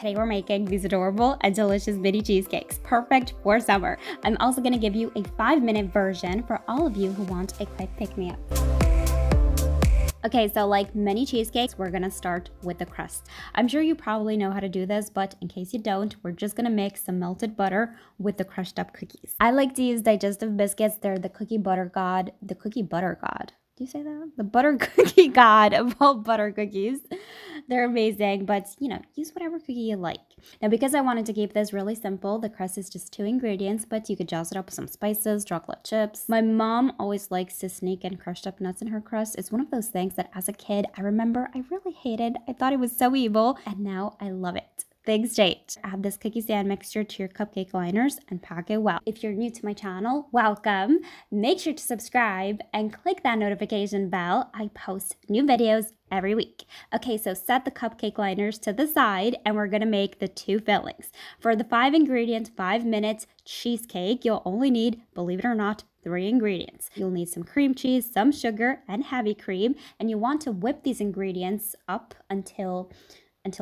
Today we're making these adorable and delicious mini cheesecakes, perfect for summer. I'm also gonna give you a 5-minute version for all of you who want a quick pick-me-up. Okay, so like many cheesecakes, we're gonna start with the crust. I'm sure you probably know how to do this, but in case you don't, we're just gonna mix some melted butter with the crushed up cookies. I like to use digestive biscuits. They're the cookie butter god, Do you say that? The butter cookie god of all butter cookies. They're amazing, but you know, use whatever cookie you like. Now, because I wanted to keep this really simple, the crust is just 2 ingredients, but you could jazz it up with some spices, chocolate chips. My mom always likes to sneak in crushed up nuts in her crust. It's one of those things that as a kid, I remember I really hated. I thought it was so evil, and now I love it. Things change. Add this cookie sand mixture to your cupcake liners and pack it well. If you're new to my channel, welcome. Make sure to subscribe and click that notification bell. I post new videos every week. Okay, so set the cupcake liners to the side and we're gonna make the 2 fillings. For the 5-ingredient, 5-minute cheesecake, you'll only need, believe it or not, 3 ingredients. You'll need some cream cheese, some sugar, and heavy cream, and you want to whip these ingredients up until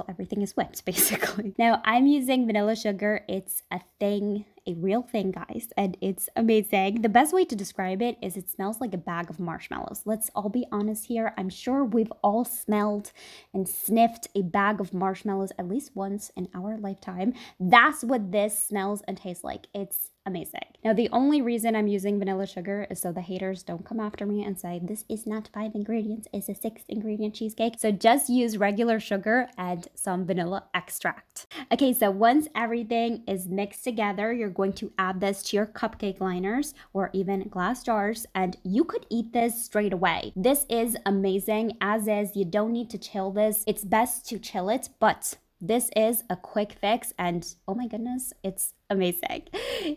everything is whipped, basically. Now, I'm using vanilla sugar. It's a thing, a real thing, guys, and it's amazing. The best way to describe it is it smells like a bag of marshmallows. Let's all be honest here. I'm sure we've all smelled and sniffed a bag of marshmallows at least once in our lifetime. That's what this smells and tastes like. It's amazing. Now, the only reason I'm using vanilla sugar is so the haters don't come after me and say, this is not 5 ingredients, it's a 6-ingredient cheesecake. So just use regular sugar and some vanilla extract. Okay, so once everything is mixed together, you're going to add this to your cupcake liners or even glass jars, and you could eat this straight away. This is amazing as is. You don't need to chill this. It's best to chill it, but this is a quick fix and oh my goodness, it's amazing.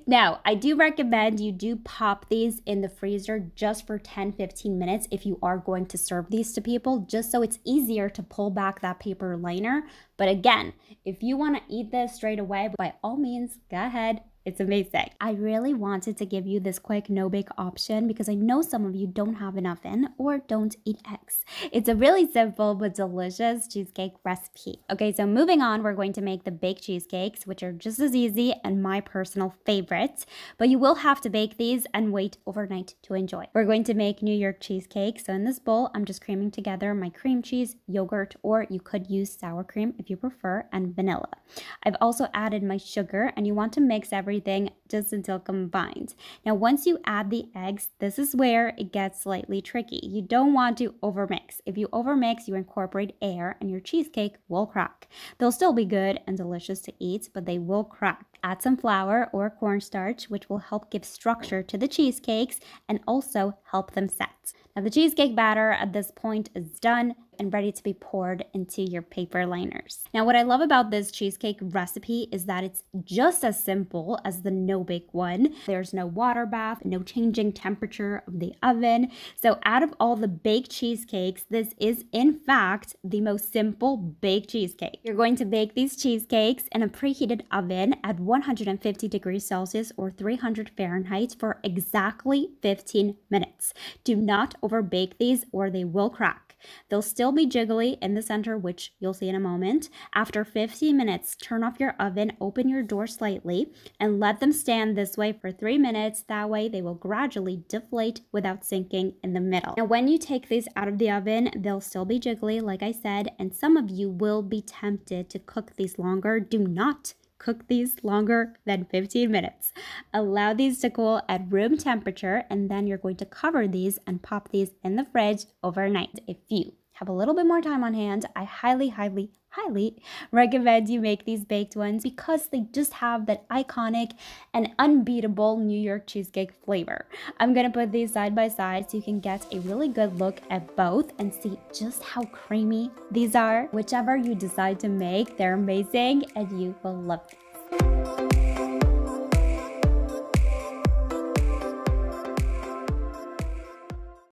Now, I do recommend you do pop these in the freezer just for 10-15 minutes if you are going to serve these to people, just so it's easier to pull back that paper liner. But again, if you want to eat this straight away, by all means, go ahead. It's amazing. I really wanted to give you this quick no-bake option because I know some of you don't have an oven or don't eat eggs. It's a really simple but delicious cheesecake recipe. Okay, so moving on, we're going to make the baked cheesecakes, which are just as easy and my personal favorite, but you will have to bake these and wait overnight to enjoy. We're going to make New York cheesecake. So in this bowl, I'm just creaming together my cream cheese, yogurt, or you could use sour cream if you prefer, and vanilla. I've also added my sugar, and you want to mix everything just until combined. Now, once you add the eggs, this is where it gets slightly tricky. You don't want to overmix. If you overmix, you incorporate air and your cheesecake will crack. They'll still be good and delicious to eat, but they will crack. Add some flour or cornstarch, which will help give structure to the cheesecakes and also help them set. Now, the cheesecake batter at this point is done and ready to be poured into your paper liners. Now, what I love about this cheesecake recipe is that it's just as simple as the no-bake one. There's no water bath, no changing temperature of the oven. So out of all the baked cheesecakes, this is in fact the most simple baked cheesecake. You're going to bake these cheesecakes in a preheated oven at 150 degrees Celsius or 300 Fahrenheit for exactly 15 minutes. Do not overbake these or they will crack. They'll still be jiggly in the center, which you'll see in a moment. After 15 minutes, turn off your oven, open your door slightly, and let them stand this way for 3 minutes. That way, they will gradually deflate without sinking in the middle. Now, when you take these out of the oven, they'll still be jiggly, like I said, and some of you will be tempted to cook these longer. Do not cook these longer than 15 minutes. Allow these to cool at room temperature, and then you're going to cover these and pop these in the fridge overnight. If you have a little bit more time on hand, I highly recommend you make these baked ones because they just have that iconic and unbeatable New York cheesecake flavor. I'm gonna put these side by side so you can get a really good look at both and see just how creamy these are. Whichever you decide to make, they're amazing and you will love them.